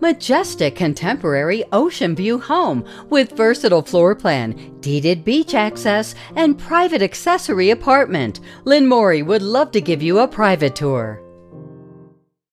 majestic contemporary ocean view home with versatile floor plan, deeded beach access, and private accessory apartment. Lynne Morey would love to give you a private tour.